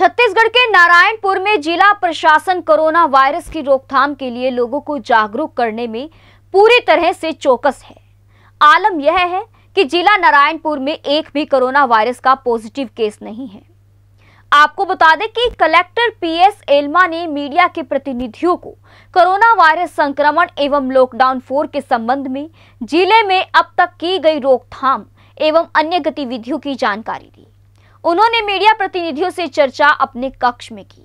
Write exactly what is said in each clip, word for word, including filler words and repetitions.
छत्तीसगढ़ के नारायणपुर में जिला प्रशासन कोरोना वायरस की रोकथाम के लिए लोगों को जागरूक करने में पूरी तरह से चौकस है। आलम यह है कि जिला नारायणपुर में एक भी कोरोना वायरस का पॉजिटिव केस नहीं है। आपको बता दें कि कलेक्टर पीएस एल्मा ने मीडिया के प्रतिनिधियों को कोरोना वायरस संक्रमण एवं लॉकडाउन फोर के संबंध में जिले में अब तक की गई रोकथाम एवं अन्य गतिविधियों की जानकारी दी। उन्होंने मीडिया प्रतिनिधियों से चर्चा अपने कक्ष में की।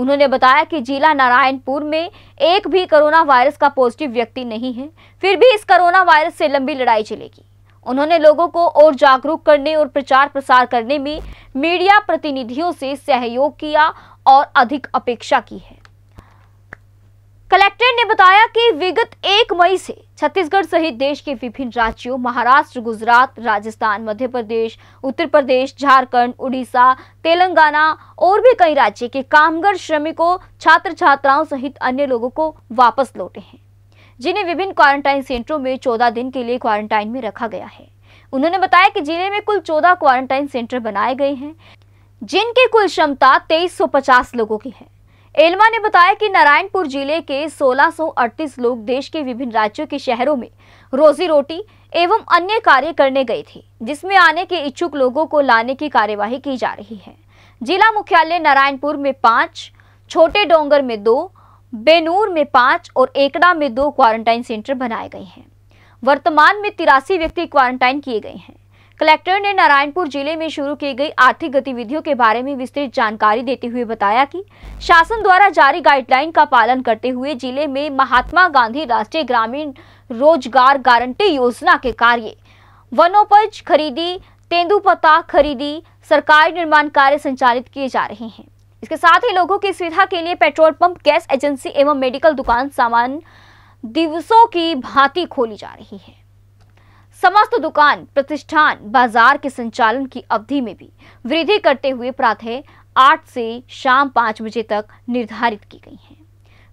उन्होंने बताया कि जिला नारायणपुर में एक भी कोरोना वायरस का पॉजिटिव व्यक्ति नहीं है, फिर भी इस कोरोना वायरस से लंबी लड़ाई चलेगी। उन्होंने लोगों को और जागरूक करने और प्रचार प्रसार करने में मीडिया प्रतिनिधियों से सहयोग किया और अधिक अपेक्षा की है। कलेक्टर ने बताया कि विगत एक मई से छत्तीसगढ़ सहित देश के विभिन्न राज्यों महाराष्ट्र, गुजरात, राजस्थान, मध्य प्रदेश, उत्तर प्रदेश, झारखंड, उड़ीसा, तेलंगाना और भी कई राज्य के कामगार श्रमिकों, छात्र छात्राओं सहित अन्य लोगों को वापस लौटे हैं, जिन्हें विभिन्न क्वारंटाइन सेंटरों में चौदह दिन के लिए क्वारंटाइन में रखा गया है। उन्होंने बताया कि जिले में कुल चौदह क्वारंटाइन सेंटर बनाए गए हैं, जिनकी कुल क्षमता तेईस सौ पचास लोगों की है। एल्मा ने बताया कि नारायणपुर जिले के सोलह सौ अड़तीस लोग देश के विभिन्न राज्यों के शहरों में रोजी रोटी एवं अन्य कार्य करने गए थे, जिसमें आने के इच्छुक लोगों को लाने की कार्यवाही की जा रही है। जिला मुख्यालय नारायणपुर में पाँच, छोटे डोंगर में दो, बेनूर में पाँच और एकड़ा में दो क्वारंटाइन सेंटर बनाए गए हैं। वर्तमान में तिरासी व्यक्ति क्वारंटाइन किए गए हैं। कलेक्टर ने नारायणपुर जिले में शुरू की गई आर्थिक गतिविधियों के बारे में विस्तृत जानकारी देते हुए बताया कि शासन द्वारा जारी गाइडलाइन का पालन करते हुए जिले में महात्मा गांधी राष्ट्रीय ग्रामीण रोजगार गारंटी योजना के कार्य, वनोपज खरीदी, तेंदूपत्ता खरीदी, सरकारी निर्माण कार्य संचालित किए जा रहे हैं। इसके साथ ही लोगों की सुविधा के लिए पेट्रोल पंप, गैस एजेंसी एवं मेडिकल दुकान सामान दिवसों की भांति खोली जा रही है। समस्त दुकान, प्रतिष्ठान, बाजार के संचालन की अवधि में भी वृद्धि करते हुए प्रातः आठ से शाम पाँच बजे तक निर्धारित की गई है।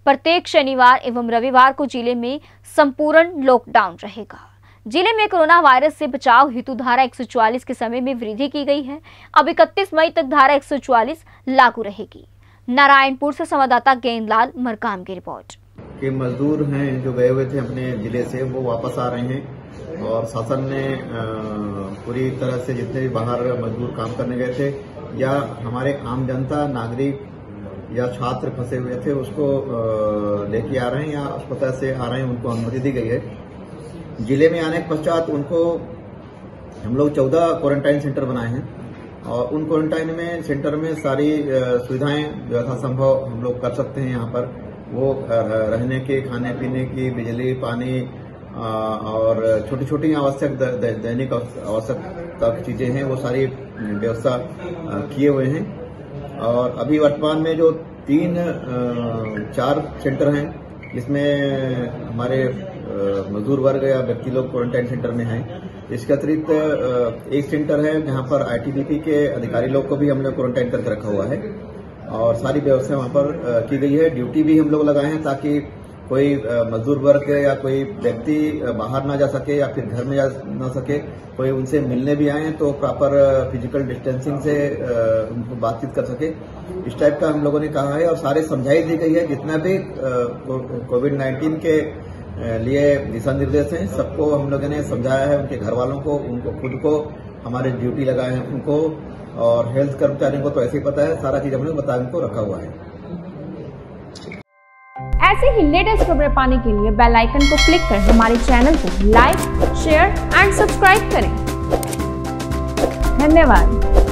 प्रत्येक शनिवार एवं रविवार को जिले में संपूर्ण लॉकडाउन रहेगा। जिले में कोरोना वायरस से बचाव हेतु धारा एक सौ चौवालीस के समय में वृद्धि की गई है। अब इकतीस मई तक धारा एक सौ चौवालीस लागू रहेगी। नारायणपुर से संवाददाता गेंदलाल मरकाम की रिपोर्ट। के मजदूर हैं जो गए हुए थे अपने जिले से, वो वापस आ रहे हैं और शासन ने पूरी तरह से जितने भी बाहर मजदूर काम करने गए थे या हमारे आम जनता, नागरिक या छात्र फंसे हुए थे, उसको लेके आ रहे हैं या अस्पताल से आ रहे हैं, उनको अनुमति दी गई है। जिले में आने के पश्चात उनको हम लोग चौदह क्वारंटाइन सेंटर बनाए हैं और उन क्वारंटाइन में सेंटर में सारी सुविधाएं यथासंभव हम लोग कर सकते हैं। यहाँ पर वो रहने के, खाने पीने की, बिजली, पानी और छोटी छोटी आवश्यक दैनिक आवश्यकता की चीजें हैं, वो सारी व्यवस्था किए हुए हैं। और अभी वर्तमान में जो तीन चार सेंटर हैं, इसमें हमारे मजदूर वर्ग या व्यक्ति लोग क्वारंटाइन सेंटर में हैं। इसके अतिरिक्त एक सेंटर है जहाँ पर आईटीबीपी के अधिकारी लोग को भी हमने क्वारंटाइन करके रखा हुआ है और सारी व्यवस्था वहाँ पर की गई है। ड्यूटी भी हम लोग लगाए हैं ताकि कोई मजदूर वर्ग या कोई व्यक्ति बाहर ना जा सके या फिर घर में जा ना सके। कोई उनसे मिलने भी आए तो प्रॉपर फिजिकल डिस्टेंसिंग से उनको बातचीत कर सके, इस टाइप का हम लोगों ने कहा है और सारे समझाई दी गई है। जितना भी कोविड नाइन्टीन के लिए दिशा निर्देश हैं, सबको हम लोगों ने समझाया है, उनके घर वालों को, उनको खुद को, हमारे ड्यूटी लगाए हैं उनको और हेल्थ कर्मचारियों को तो ऐसे ही पता है, सारा चीज हमने बता उनको रखा हुआ है। ऐसे ही लेटेस्ट खबरें पाने के लिए बेल आइकन को क्लिक कर हमारे चैनल को लाइक, शेयर एंड सब्सक्राइब करें। धन्यवाद।